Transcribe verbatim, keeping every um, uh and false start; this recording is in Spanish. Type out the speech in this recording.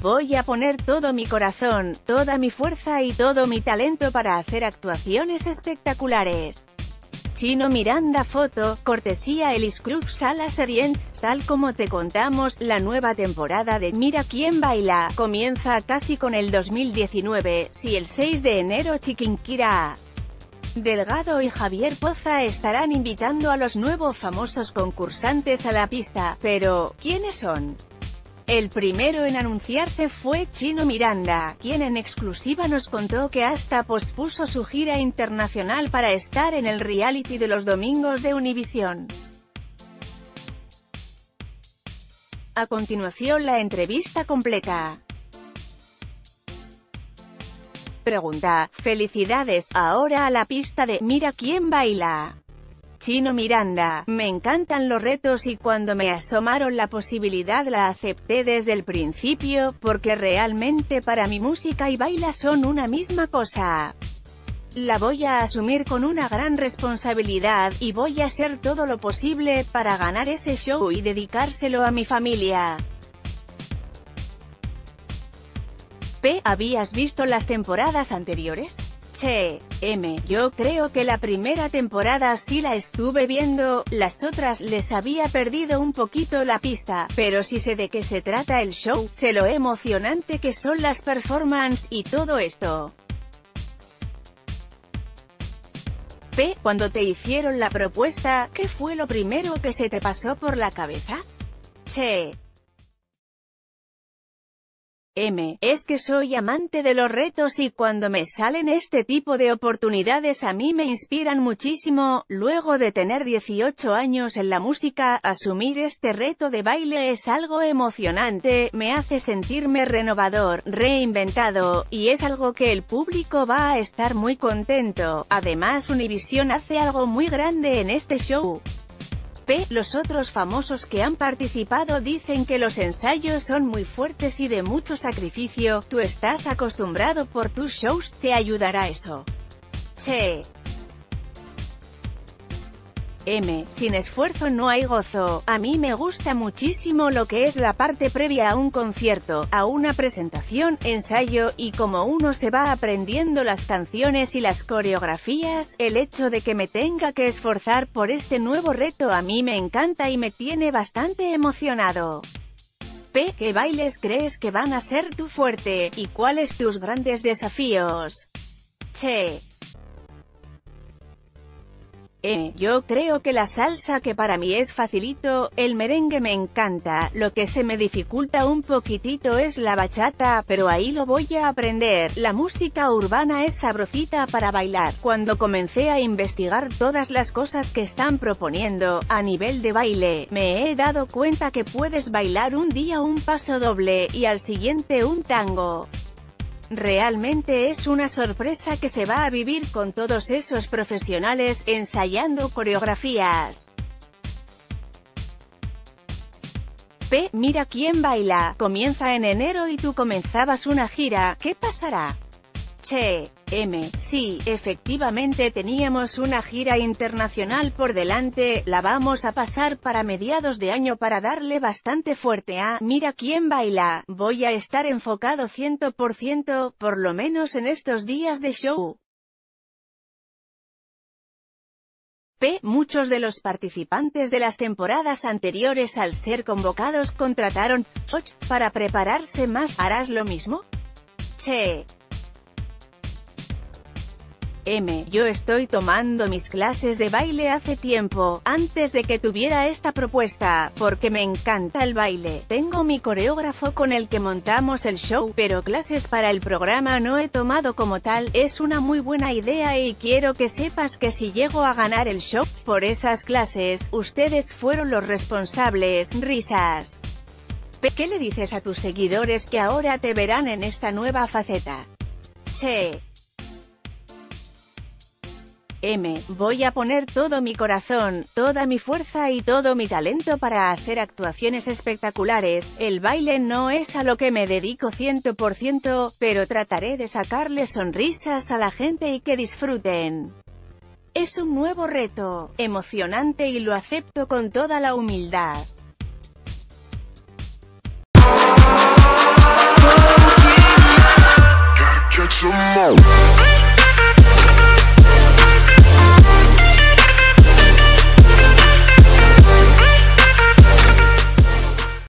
Voy a poner todo mi corazón, toda mi fuerza y todo mi talento para hacer actuaciones espectaculares. Chyno Miranda, foto, cortesía Eliscruz, Salas Sergent. Tal como te contamos, la nueva temporada de Mira quién baila comienza casi con el dos mil diecinueve, si el seis de enero Chiquinquirá Delgado y Javier Poza estarán invitando a los nuevos famosos concursantes a la pista, pero ¿quiénes son? El primero en anunciarse fue Chyno Miranda, quien en exclusiva nos contó que hasta pospuso su gira internacional para estar en el reality de los domingos de Univision. A continuación la entrevista completa. Pregunta: felicidades, ahora a la pista de Mira quién baila. Chyno Miranda: me encantan los retos y cuando me asomaron la posibilidad la acepté desde el principio, porque realmente para mí música y baila son una misma cosa. La voy a asumir con una gran responsabilidad, y voy a hacer todo lo posible para ganar ese show y dedicárselo a mi familia. P. ¿Habías visto las temporadas anteriores? Che, M. Yo creo que la primera temporada sí la estuve viendo, las otras les había perdido un poquito la pista, pero sí sé de qué se trata el show, sé lo emocionante que son las performances y todo esto. P. Cuando te hicieron la propuesta, ¿qué fue lo primero que se te pasó por la cabeza? Che. M. Es que soy amante de los retos y cuando me salen este tipo de oportunidades a mí me inspiran muchísimo. Luego de tener dieciocho años en la música, asumir este reto de baile es algo emocionante, me hace sentirme renovador, reinventado, y es algo que el público va a estar muy contento. Además Univision hace algo muy grande en este show. P. Los otros famosos que han participado dicen que los ensayos son muy fuertes y de mucho sacrificio, tú estás acostumbrado por tus shows, te ayudará eso. Che. M. Sin esfuerzo no hay gozo, a mí me gusta muchísimo lo que es la parte previa a un concierto, a una presentación, ensayo, y como uno se va aprendiendo las canciones y las coreografías, el hecho de que me tenga que esforzar por este nuevo reto a mí me encanta y me tiene bastante emocionado. P. ¿Qué bailes crees que van a ser tu fuerte, y cuáles tus grandes desafíos? Che. Eh, yo creo que la salsa, que para mí es facilito, el merengue me encanta, lo que se me dificulta un poquitito es la bachata, pero ahí lo voy a aprender. La música urbana es sabrosita para bailar. Cuando comencé a investigar todas las cosas que están proponiendo a nivel de baile, me he dado cuenta que puedes bailar un día un paso doble y al siguiente un tango. Realmente es una sorpresa que se va a vivir con todos esos profesionales ensayando coreografías. P. Mira quién baila comienza en enero y tú comenzabas una gira, ¿qué pasará? Che. M. Sí, efectivamente teníamos una gira internacional por delante, la vamos a pasar para mediados de año para darle bastante fuerte a Mira quién baila, voy a estar enfocado cien por ciento, por lo menos en estos días de show. P. Muchos de los participantes de las temporadas anteriores al ser convocados contrataron shows para prepararse más, ¿harás lo mismo? Che. M. Yo estoy tomando mis clases de baile hace tiempo, antes de que tuviera esta propuesta, porque me encanta el baile. Tengo mi coreógrafo con el que montamos el show, pero clases para el programa no he tomado como tal. Es una muy buena idea y quiero que sepas que si llego a ganar el show, por esas clases, ustedes fueron los responsables. Risas. P. ¿Qué le dices a tus seguidores que ahora te verán en esta nueva faceta? Che. M. Voy a poner todo mi corazón, toda mi fuerza y todo mi talento para hacer actuaciones espectaculares. El baile no es a lo que me dedico cien por ciento, pero trataré de sacarle sonrisas a la gente y que disfruten. Es un nuevo reto, emocionante y lo acepto con toda la humildad.